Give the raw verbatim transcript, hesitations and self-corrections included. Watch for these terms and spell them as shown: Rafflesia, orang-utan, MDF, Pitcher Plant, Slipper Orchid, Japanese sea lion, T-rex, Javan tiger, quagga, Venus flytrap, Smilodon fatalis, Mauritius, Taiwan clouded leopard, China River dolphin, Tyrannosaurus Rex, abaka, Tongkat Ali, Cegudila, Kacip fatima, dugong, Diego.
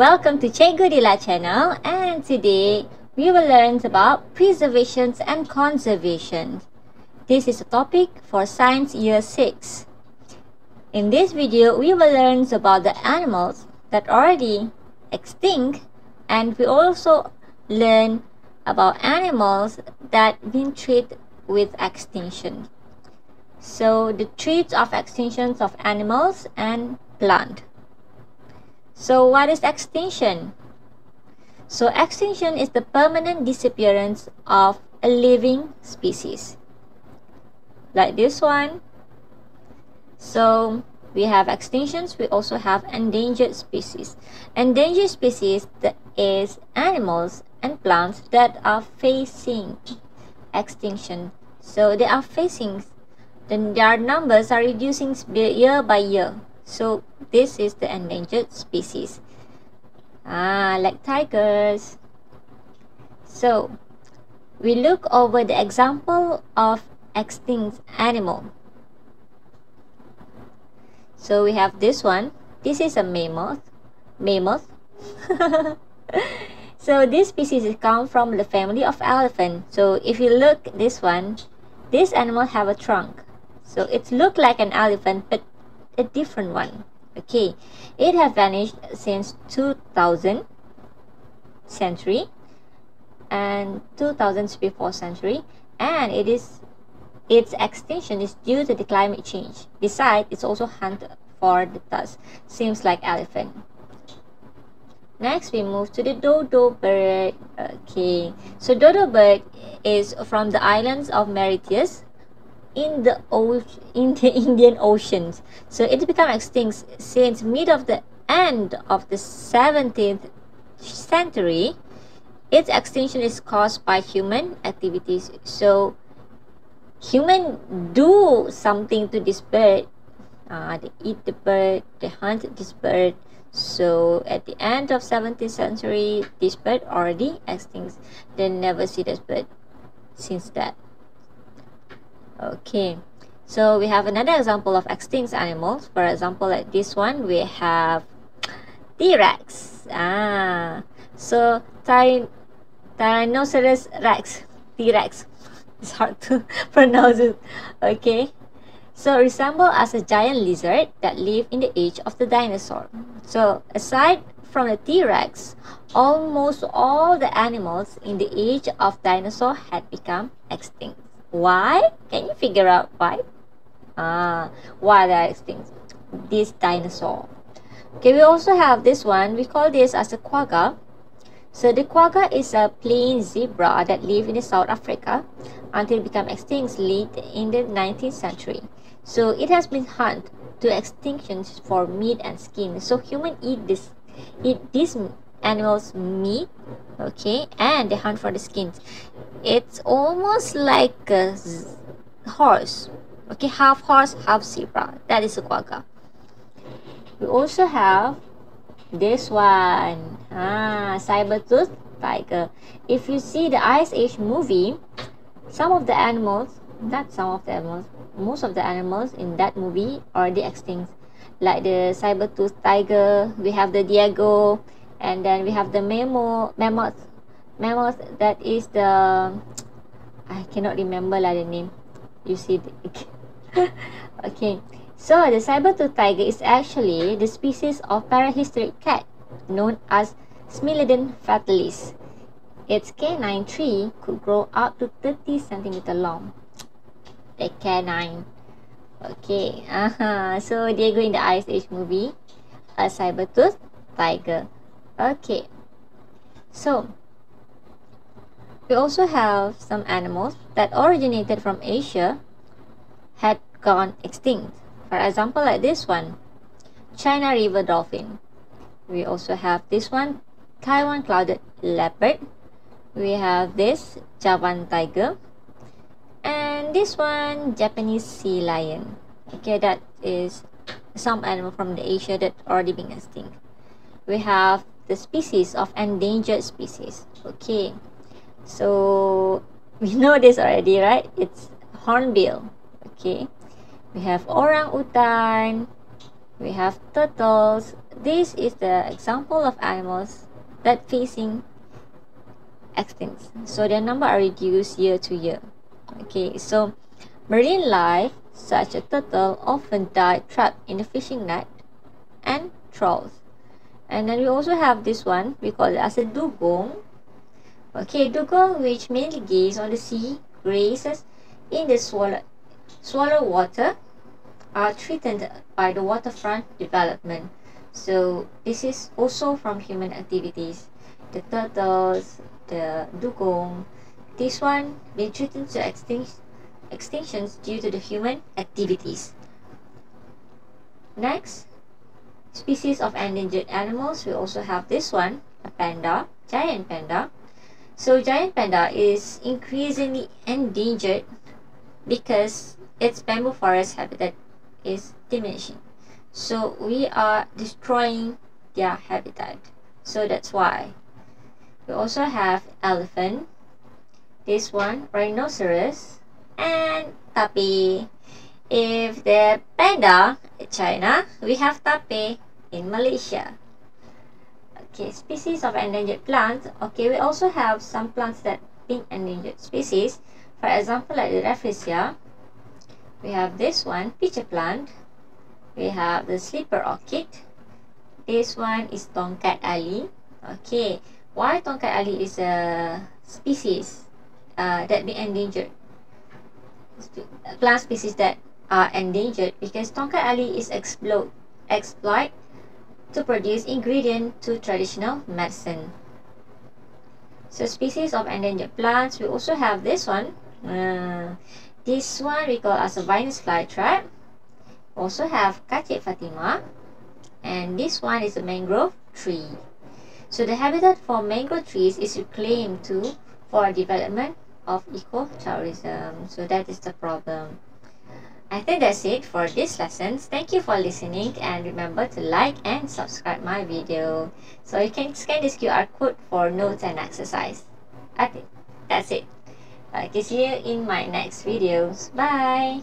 Welcome to Cegudila channel, and today we will learn about preservations and conservation. This is a topic for science year six. In this video, we will learn about the animals that already extinct, and we also learn about animals that been treated with extinction. So the traits of extinctions of animals and plant. So what is extinction? So extinction is the permanent disappearance of a living species. Like this one. So we have extinctions, we also have endangered species. Endangered species that is animals and plants that are facing extinction. So they are facing, then their numbers are reducing year by year. So this is the endangered species. Ah, like tigers. So we look over the example of extinct animal. So we have this one. This is a mammoth. Mammoth. So this species comes from the family of elephant. So if you look this one, this animal have a trunk. So it looks like an elephant, but a different one. Okay, it has vanished since two thousand century and two thousand before century, and it is its extinction is due to the climate change. Besides, it's also hunt for the tusk. Seems like elephant. Next, we move to the dodo bird. Okay, so dodo bird is from the islands of Mauritius in the in the Indian Ocean. So it became extinct since mid of the end of the seventeenth century. Its extinction is caused by human activities. So human do something to this bird. Uh, they eat the bird. They hunt this bird. So at the end of seventeenth century, this bird already extinct. They never see this bird since that. Okay, so we have another example of extinct animals. For example, like this one, we have T-rex. Ah, so Tyrannosaurus Rex. T-rex. It's hard to pronounce it. Okay. So resemble as a giant lizard that lived in the age of the dinosaur. So aside from the T-rex, almost all the animals in the age of dinosaur had become extinct. Why? Can you figure out why? Ah, why they are extinct? This dinosaur. Okay, we also have this one. We call this as a quagga. So the quagga is a plain zebra that lived in South Africa until it became extinct late in the nineteenth century. So it has been hunted to extinction for meat and skin. So humans eat this, eat these animals' meat, okay, and they hunt for the skin. It's almost like a horse, okay, half horse, half zebra. That is a quagga. We also have this one, ah, saber-toothed tiger. If you see the Ice Age movie, some of the animals, not some of the animals, most of the animals in that movie are the extinct, like the saber-toothed tiger. We have the Diego, and then we have the mammo, mammoth, mammoth. That is the, I cannot remember like the name. You see, the, okay. Okay. So the saber-toothed tiger is actually the species of prehistoric cat known as Smilodon fatalis. Its canine tree could grow up to thirty centimeters long. The canine. Okay. Uh-huh. So Diego in the Ice Age movie, a saber-toothed tiger. Okay. So we also have some animals that originated from Asia had gone extinct. For example, like this one, China River dolphin. We also have this one, Taiwan clouded leopard. We have this Javan tiger, and this one, Japanese sea lion. Okay, that is some animal from the Asia that already been extinct. We have the species of endangered species. Okay, so we know this already, right? It's hornbill. Okay, we have orang-utan. We have turtles. This is the example of animals that facing extinction. So their number are reduced year to year. Okay, so marine life such as turtle often die trapped in the fishing net and trawls. And then we also have this one, we call it as a dugong. Okay, dugong, which mainly gaze on the sea, grazes in the swallow, swallow water, are threatened by the waterfront development. So this is also from human activities. The turtles, the dugong, this one been threatened to extinct, extinctions due to the human activities. Next, species of endangered animals, we also have this one, a panda, giant panda. So giant panda is increasingly endangered because its bamboo forest habitat is diminishing. So we are destroying their habitat. So that's why we also have elephant, this one, rhinoceros, and tapir. If the panda in China, we have tapir in Malaysia. Okay, species of endangered plants. Okay, we also have some plants that being endangered species. For example, like the Rafflesia, we have this one, pitcher plant. We have the slipper orchid. This one is Tongkat Ali. Okay, why Tongkat Ali is a species uh, that be endangered? Plant species that are endangered because Tongkat Ali is exploit exploit to produce ingredient to traditional medicine. So species of endangered plants, we also have this one. Uh, this one we call as a Venus flytrap. Also have Kacip fatima, and this one is a mangrove tree. So the habitat for mangrove trees is reclaimed to for development of ecotourism. So that is the problem. I think that's it for this lesson. Thank you for listening, and remember to like and subscribe my video. So you can scan this Q R code for notes and exercise. I think that's it. Okay, see you in my next videos. Bye.